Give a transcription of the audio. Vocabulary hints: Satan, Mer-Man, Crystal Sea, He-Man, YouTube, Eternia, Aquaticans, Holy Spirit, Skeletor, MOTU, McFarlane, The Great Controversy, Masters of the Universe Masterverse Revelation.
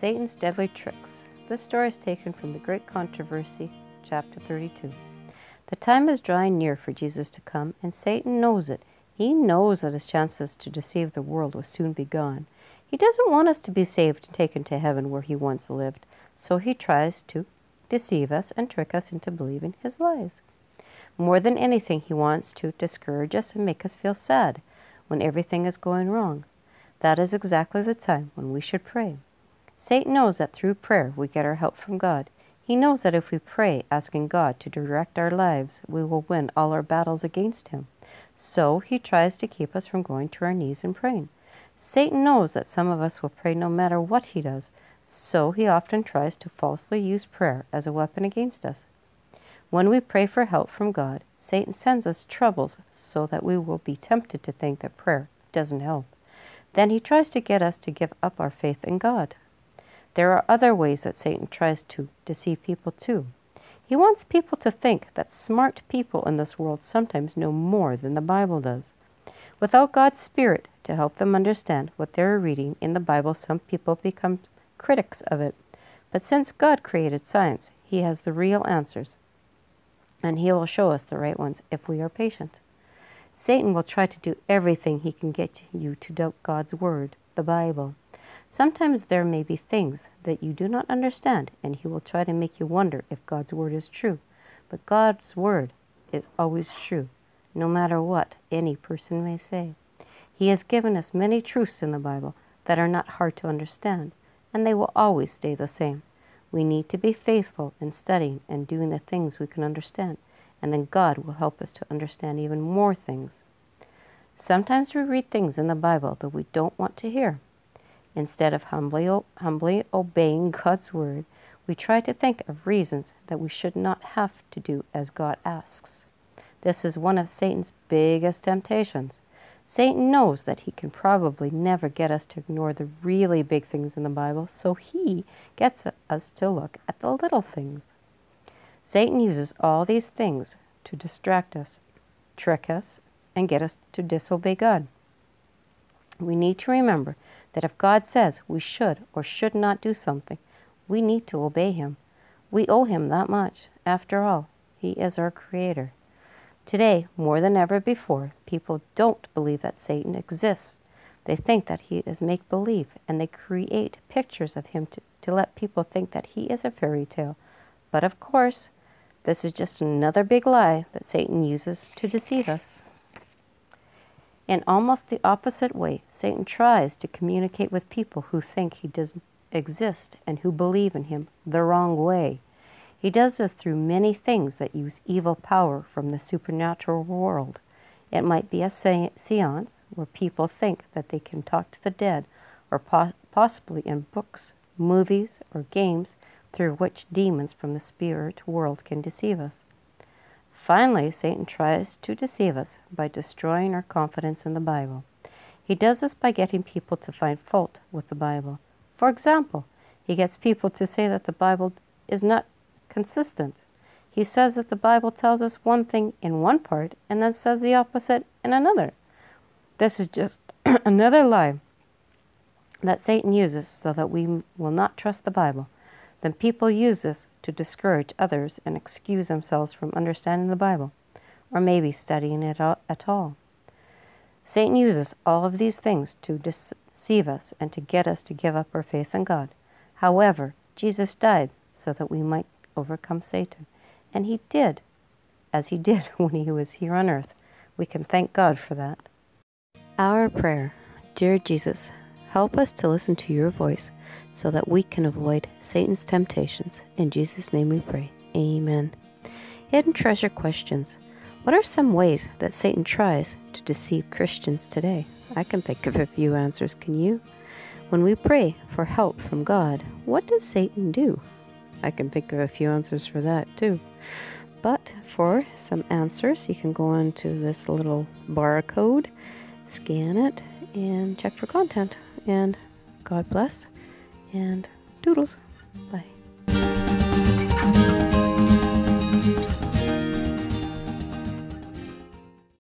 Satan's deadly tricks. This story is taken from The Great Controversy, chapter 32. The time is drawing near for Jesus to come, and Satan knows it. He knows that his chances to deceive the world will soon be gone. He doesn't want us to be saved and taken to heaven where he once lived, so he tries to deceive us and trick us into believing his lies. More than anything, he wants to discourage us and make us feel sad when everything is going wrong. That is exactly the time when we should pray. Satan knows that through prayer we get our help from God. He knows that if we pray, asking God to direct our lives, we will win all our battles against him. So he tries to keep us from going to our knees and praying. Satan knows that some of us will pray no matter what he does, so he often tries to falsely use prayer as a weapon against us. When we pray for help from God, Satan sends us troubles so that we will be tempted to think that prayer doesn't help. Then he tries to get us to give up our faith in God. There are other ways that Satan tries to deceive people too. He wants people to think that smart people in this world sometimes know more than the Bible does. Without God's Spirit to help them understand what they are reading in the Bible, some people become critics of it. But since God created science, he has the real answers, and he will show us the right ones if we are patient. Satan will try to do everything he can get you to doubt God's Word, the Bible. Sometimes there may be things that you do not understand, and he will try to make you wonder if God's Word is true. But God's Word is always true, no matter what any person may say. He has given us many truths in the Bible that are not hard to understand, and they will always stay the same. We need to be faithful in studying and doing the things we can understand, and then God will help us to understand even more things. Sometimes we read things in the Bible that we don't want to hear. Instead of humbly obeying God's Word, we try to think of reasons that we should not have to do as God asks. This is one of Satan's biggest temptations. Satan knows that he can probably never get us to ignore the really big things in the Bible, so he gets us to look at the little things. Satan uses all these things to distract us, trick us, and get us to disobey God. We need to remember that if God says we should or should not do something, we need to obey him. We owe him that much. After all, he is our Creator. Today, more than ever before, people don't believe that Satan exists. They think that he is make-believe, and they create pictures of him to let people think that he is a fairy tale. But of course, this is just another big lie that Satan uses to deceive us. In almost the opposite way, Satan tries to communicate with people who think he doesn't exist and who believe in him the wrong way. He does this through many things that use evil power from the supernatural world. It might be a seance where people think that they can talk to the dead, or possibly in books, movies, or games through which demons from the spirit world can deceive us. Finally, Satan tries to deceive us by destroying our confidence in the Bible. He does this by getting people to find fault with the Bible. For example, he gets people to say that the Bible is not consistent. He says that the Bible tells us one thing in one part and then says the opposite in another. This is just another lie that Satan uses so that we will not trust the Bible. Then people use this to discourage others and excuse themselves from understanding the Bible, or maybe studying it at all. Satan uses all of these things to deceive us and to get us to give up our faith in God. However, Jesus died so that we might overcome Satan, and he did, as he did when he was here on earth. We can thank God for that. Our prayer. Dear Jesus, help us to listen to your voice so that we can avoid Satan's temptations. In Jesus' name we pray. Amen. Hidden treasure questions. What are some ways that Satan tries to deceive Christians today? I can think of a few answers. Can you? When we pray for help from God, what does Satan do? I can think of a few answers for that too. But for some answers, you can go on to this little barcode, scan it, and check for content. And God bless. And toodles. Bye.